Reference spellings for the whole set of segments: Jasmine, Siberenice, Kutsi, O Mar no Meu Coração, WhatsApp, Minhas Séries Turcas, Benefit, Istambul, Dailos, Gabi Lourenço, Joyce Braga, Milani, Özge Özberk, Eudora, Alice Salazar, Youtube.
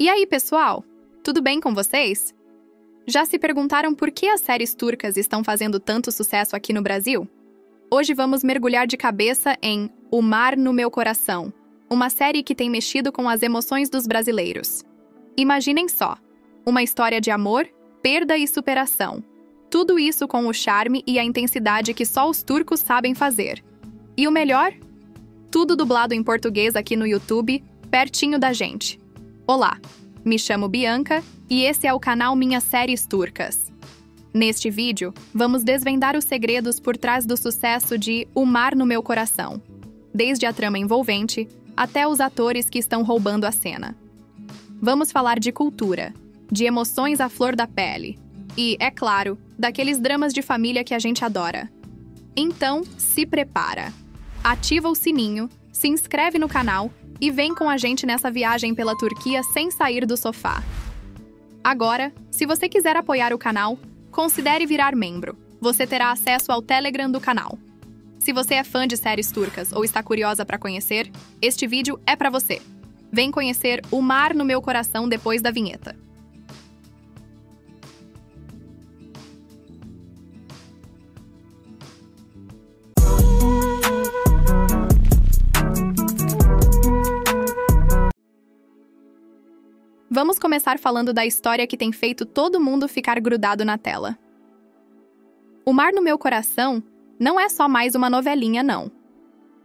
E aí, pessoal? Tudo bem com vocês? Já se perguntaram por que as séries turcas estão fazendo tanto sucesso aqui no Brasil? Hoje vamos mergulhar de cabeça em O Mar no Meu Coração, uma série que tem mexido com as emoções dos brasileiros. Imaginem só, uma história de amor, perda e superação. Tudo isso com o charme e a intensidade que só os turcos sabem fazer. E o melhor? Tudo dublado em português aqui no YouTube, pertinho da gente. Olá, me chamo Bianca e esse é o canal Minhas Séries Turcas. Neste vídeo, vamos desvendar os segredos por trás do sucesso de O Mar no Meu Coração, desde a trama envolvente até os atores que estão roubando a cena. Vamos falar de cultura, de emoções à flor da pele e, é claro, daqueles dramas de família que a gente adora. Então, se prepara, ativa o sininho, se inscreve no canal e vem com a gente nessa viagem pela Turquia sem sair do sofá. Agora, se você quiser apoiar o canal, considere virar membro. Você terá acesso ao Telegram do canal. Se você é fã de séries turcas ou está curiosa para conhecer, este vídeo é para você. Vem conhecer O Mar no Meu Coração depois da vinheta. Vamos começar falando da história que tem feito todo mundo ficar grudado na tela. O Mar no Meu Coração não é só mais uma novelinha, não.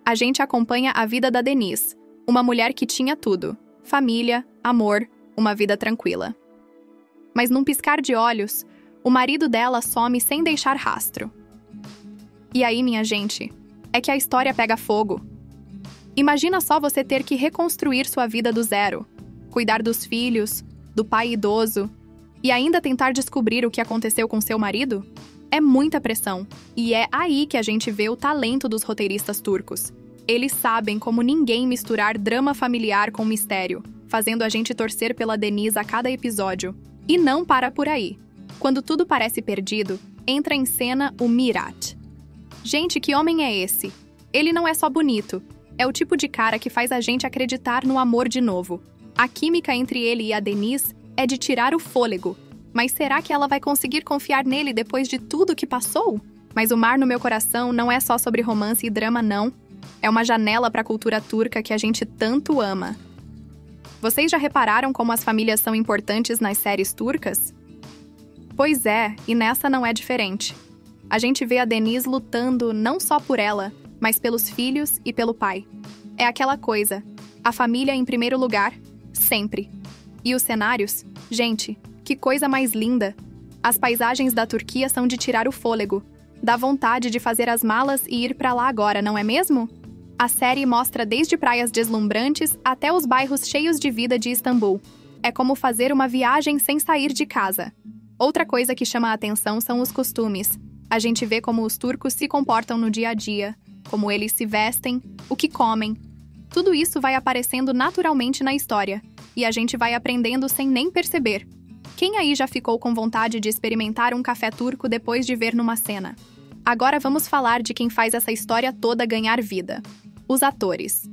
A gente acompanha a vida da Deniz, uma mulher que tinha tudo: família, amor, uma vida tranquila. Mas num piscar de olhos, o marido dela some sem deixar rastro. E aí, minha gente, é que a história pega fogo. Imagina só você ter que reconstruir sua vida do zero. Cuidar dos filhos, do pai idoso e ainda tentar descobrir o que aconteceu com seu marido? É muita pressão, e é aí que a gente vê o talento dos roteiristas turcos. Eles sabem como ninguém misturar drama familiar com mistério, fazendo a gente torcer pela Deniz a cada episódio. E não para por aí. Quando tudo parece perdido, entra em cena o Mirat. Gente, que homem é esse? Ele não é só bonito, é o tipo de cara que faz a gente acreditar no amor de novo. A química entre ele e a Deniz é de tirar o fôlego. Mas será que ela vai conseguir confiar nele depois de tudo que passou? Mas O Mar no Meu Coração não é só sobre romance e drama, não. É uma janela para a cultura turca que a gente tanto ama. Vocês já repararam como as famílias são importantes nas séries turcas? Pois é, e nessa não é diferente. A gente vê a Deniz lutando não só por ela, mas pelos filhos e pelo pai. É aquela coisa, a família em primeiro lugar, sempre. E os cenários? Gente, que coisa mais linda! As paisagens da Turquia são de tirar o fôlego. Dá vontade de fazer as malas e ir pra lá agora, não é mesmo? A série mostra desde praias deslumbrantes até os bairros cheios de vida de Istambul. É como fazer uma viagem sem sair de casa. Outra coisa que chama a atenção são os costumes. A gente vê como os turcos se comportam no dia a dia, como eles se vestem, o que comem. Tudo isso vai aparecendo naturalmente na história, e a gente vai aprendendo sem nem perceber. Quem aí já ficou com vontade de experimentar um café turco depois de ver numa cena? Agora vamos falar de quem faz essa história toda ganhar vida. Os atores.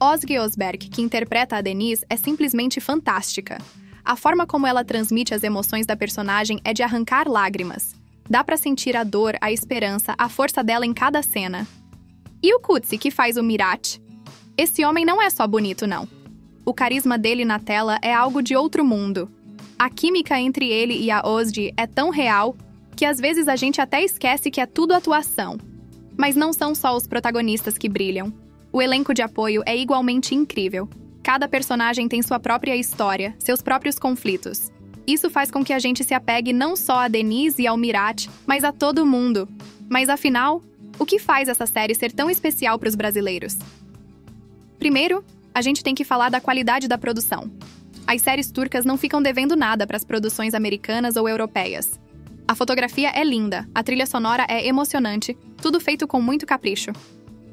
Özge Özberk, que interpreta a Deniz, é simplesmente fantástica. A forma como ela transmite as emoções da personagem é de arrancar lágrimas. Dá pra sentir a dor, a esperança, a força dela em cada cena. E o Kutsi, que faz o Mirat? Esse homem não é só bonito, não. O carisma dele na tela é algo de outro mundo. A química entre ele e a Özge é tão real que às vezes a gente até esquece que é tudo atuação. Mas não são só os protagonistas que brilham. O elenco de apoio é igualmente incrível. Cada personagem tem sua própria história, seus próprios conflitos. Isso faz com que a gente se apegue não só a Deniz e ao Mirat, mas a todo mundo. Mas afinal, o que faz essa série ser tão especial para os brasileiros? Primeiro, a gente tem que falar da qualidade da produção. As séries turcas não ficam devendo nada para as produções americanas ou europeias. A fotografia é linda, a trilha sonora é emocionante, tudo feito com muito capricho.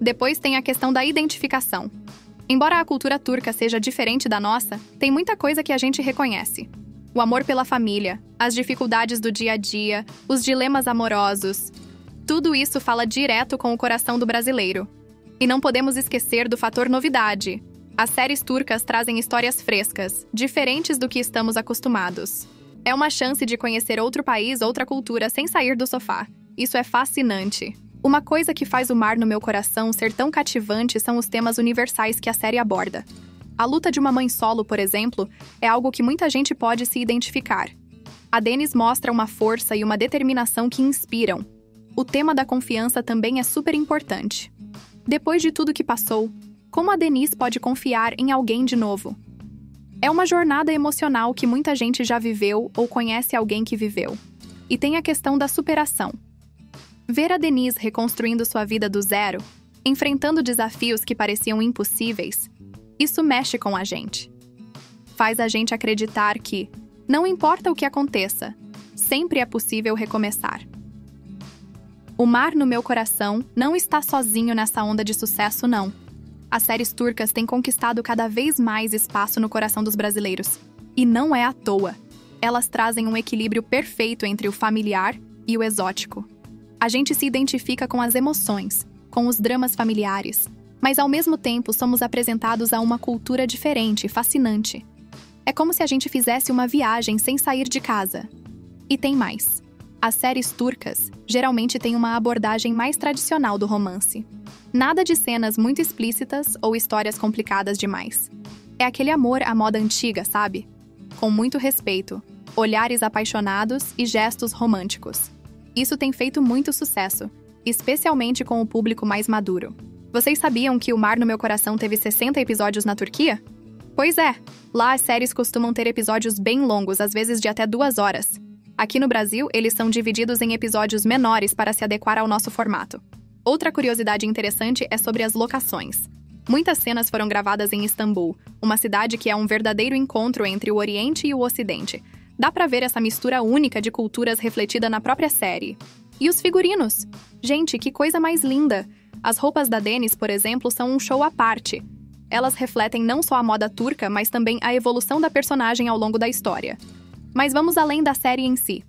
Depois tem a questão da identificação. Embora a cultura turca seja diferente da nossa, tem muita coisa que a gente reconhece. O amor pela família, as dificuldades do dia a dia, os dilemas amorosos. Tudo isso fala direto com o coração do brasileiro. E não podemos esquecer do fator novidade. As séries turcas trazem histórias frescas, diferentes do que estamos acostumados. É uma chance de conhecer outro país, outra cultura, sem sair do sofá. Isso é fascinante. Uma coisa que faz O Mar no Meu Coração ser tão cativante são os temas universais que a série aborda. A luta de uma mãe solo, por exemplo, é algo que muita gente pode se identificar. A Deniz mostra uma força e uma determinação que inspiram. O tema da confiança também é super importante. Depois de tudo que passou, como a Deniz pode confiar em alguém de novo? É uma jornada emocional que muita gente já viveu ou conhece alguém que viveu. E tem a questão da superação. Ver a Deniz reconstruindo sua vida do zero, enfrentando desafios que pareciam impossíveis, isso mexe com a gente. Faz a gente acreditar que, não importa o que aconteça, sempre é possível recomeçar. O Mar no Meu Coração não está sozinho nessa onda de sucesso, não. As séries turcas têm conquistado cada vez mais espaço no coração dos brasileiros. E não é à toa. Elas trazem um equilíbrio perfeito entre o familiar e o exótico. A gente se identifica com as emoções, com os dramas familiares, mas ao mesmo tempo somos apresentados a uma cultura diferente, fascinante. É como se a gente fizesse uma viagem sem sair de casa. E tem mais. As séries turcas geralmente têm uma abordagem mais tradicional do romance. Nada de cenas muito explícitas ou histórias complicadas demais. É aquele amor à moda antiga, sabe? Com muito respeito, olhares apaixonados e gestos românticos. Isso tem feito muito sucesso, especialmente com o público mais maduro. Vocês sabiam que O Mar no Meu Coração teve 60 episódios na Turquia? Pois é, lá as séries costumam ter episódios bem longos, às vezes de até 2 horas. Aqui no Brasil, eles são divididos em episódios menores para se adequar ao nosso formato. Outra curiosidade interessante é sobre as locações. Muitas cenas foram gravadas em Istambul, uma cidade que é um verdadeiro encontro entre o Oriente e o Ocidente. Dá pra ver essa mistura única de culturas refletida na própria série. E os figurinos? Gente, que coisa mais linda! As roupas da Deniz, por exemplo, são um show à parte. Elas refletem não só a moda turca, mas também a evolução da personagem ao longo da história. Mas vamos além da série em si.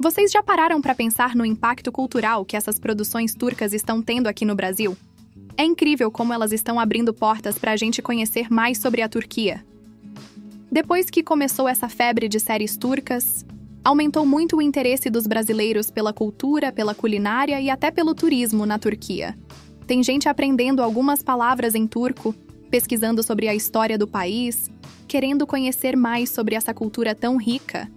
Vocês já pararam para pensar no impacto cultural que essas produções turcas estão tendo aqui no Brasil? É incrível como elas estão abrindo portas para a gente conhecer mais sobre a Turquia. Depois que começou essa febre de séries turcas, aumentou muito o interesse dos brasileiros pela cultura, pela culinária e até pelo turismo na Turquia. Tem gente aprendendo algumas palavras em turco, pesquisando sobre a história do país, querendo conhecer mais sobre essa cultura tão rica.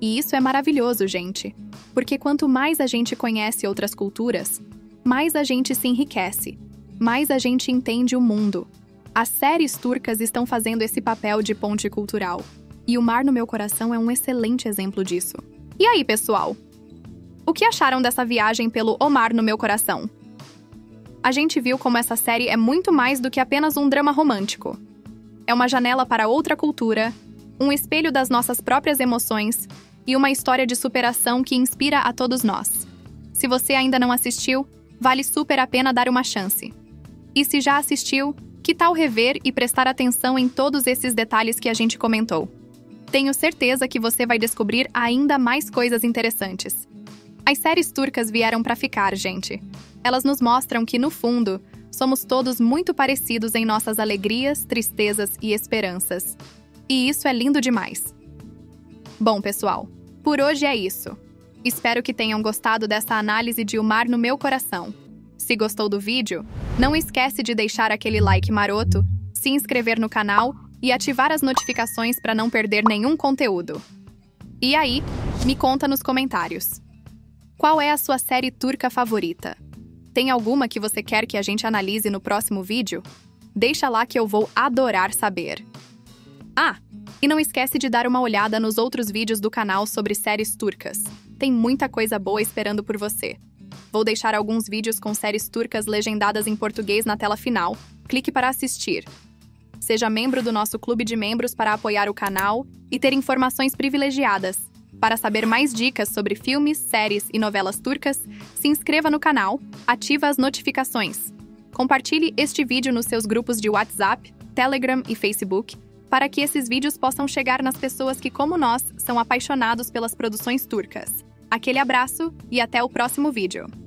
E isso é maravilhoso, gente, porque quanto mais a gente conhece outras culturas, mais a gente se enriquece, mais a gente entende o mundo. As séries turcas estão fazendo esse papel de ponte cultural, e O Mar no Meu Coração é um excelente exemplo disso. E aí, pessoal? O que acharam dessa viagem pelo O Mar no Meu Coração? A gente viu como essa série é muito mais do que apenas um drama romântico. É uma janela para outra cultura, um espelho das nossas próprias emoções e uma história de superação que inspira a todos nós. Se você ainda não assistiu, vale super a pena dar uma chance. E se já assistiu, que tal rever e prestar atenção em todos esses detalhes que a gente comentou? Tenho certeza que você vai descobrir ainda mais coisas interessantes. As séries turcas vieram para ficar, gente. Elas nos mostram que, no fundo, somos todos muito parecidos em nossas alegrias, tristezas e esperanças. E isso é lindo demais. Bom, pessoal, por hoje é isso. Espero que tenham gostado dessa análise de O Mar no Meu Coração. Se gostou do vídeo, não esquece de deixar aquele like maroto, se inscrever no canal e ativar as notificações para não perder nenhum conteúdo. E aí, me conta nos comentários. Qual é a sua série turca favorita? Tem alguma que você quer que a gente analise no próximo vídeo? Deixa lá que eu vou adorar saber. Ah, e não esquece de dar uma olhada nos outros vídeos do canal sobre séries turcas. Tem muita coisa boa esperando por você. Vou deixar alguns vídeos com séries turcas legendadas em português na tela final. Clique para assistir. Seja membro do nosso clube de membros para apoiar o canal e ter informações privilegiadas. Para saber mais dicas sobre filmes, séries e novelas turcas, se inscreva no canal, ativa as notificações. Compartilhe este vídeo nos seus grupos de WhatsApp, Telegram e Facebook, para que esses vídeos possam chegar nas pessoas que, como nós, são apaixonados pelas produções turcas. Aquele abraço e até o próximo vídeo!